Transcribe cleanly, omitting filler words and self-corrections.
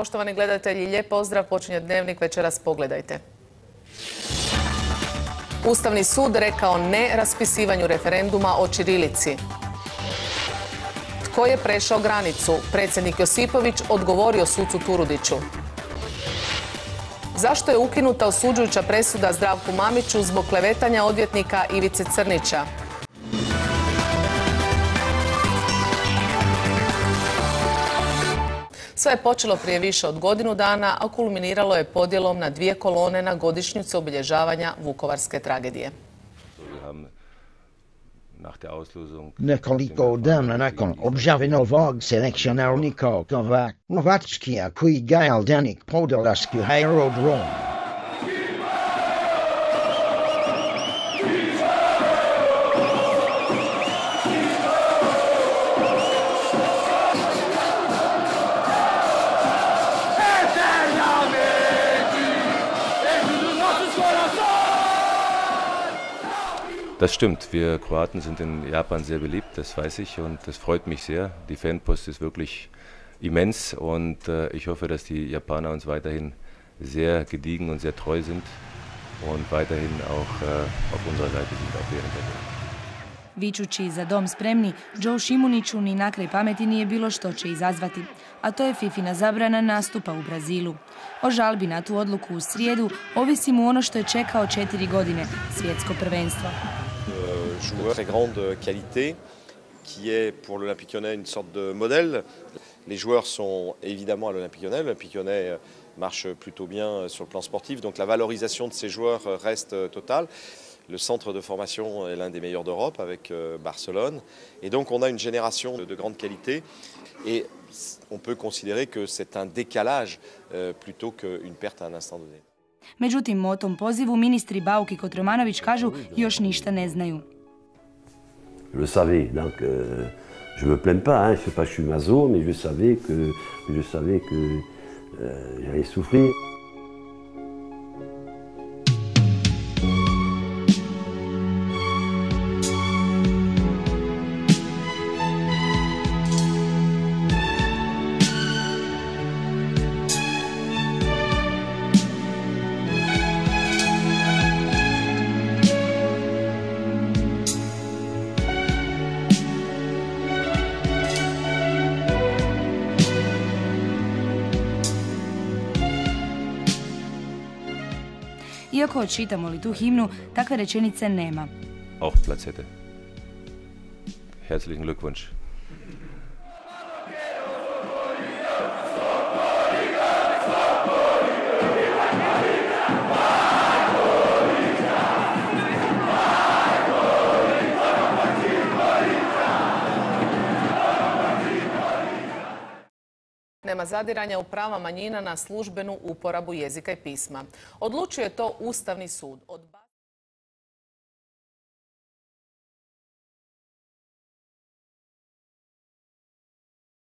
Poštovani gledatelji, lijep pozdrav, počinje Dnevnik, večeras pogledajte. Ustavni sud rekao ne raspisivanju referenduma o ćirilici. Tko je prešao granicu? Predsjednik Josipović odgovorio sucu Turudiću. Zašto je ukinuta osuđujuća presuda Zdravku Mamiću zbog klevetanja odvjetnika Ivice Crnića? Sve je počelo prije više od godinu dana, a kulminiralo je podjelom na dvije kolone na godišnjicu obilježavanja Vukovarske tragedije. Nekoliko dana nakon objave novog selekcionera Kovačkija koji ga je danik podolasku aerodrom. Das stimmt, wir Kroaten sind in Japan sehr beliebt, das weiß ich und das freut mich sehr. Die Fanpost ist wirklich immens und ich hoffe, dass die Japaner uns weiterhin sehr gediegen und sehr treu sind und weiterhin auch auf unserer Seite sind, auf deren Seite. Vičući za dom spremni, Joe Šimuniću ni na kraj pameti nije bilo što će izazvati, a to je Fifina zabrana nastupa u Brazilu. O žalbi na tu odluku u srijedu ovisi mu ono što je čekao 4 godine, svjetsko prvenstvo. Joueur très grande qualité, qui est pour l'Olympique Lyonnais une sorte de modèle. Les joueurs sont évidemment à l'Olympique Lyonnais. L'Olympique Lyonnais marche plutôt bien sur le plan sportif, donc la valorisation de ces joueurs reste totale. Le centre de formation est l'un des meilleurs d'Europe avec Barcelone. Et donc on a une génération de grande qualité. Et on peut considérer que c'est un décalage plutôt qu'une perte à un instant donné. Međutim, o tom pozivu ministri Bauk i Kotromanović kažu još ništa ne znaju. Je le savais, donc je me plains pas, hein, je sais pas que je suis maso, mais je savais que j'allais souffrir. Iako čitamo li tu himnu, takve rečenice nema. Auch placete. Herzlichen Glückwunsch. Nema zadiranja u prava manjina na službenu uporabu jezika i pisma. Odlučio je to Ustavni sud.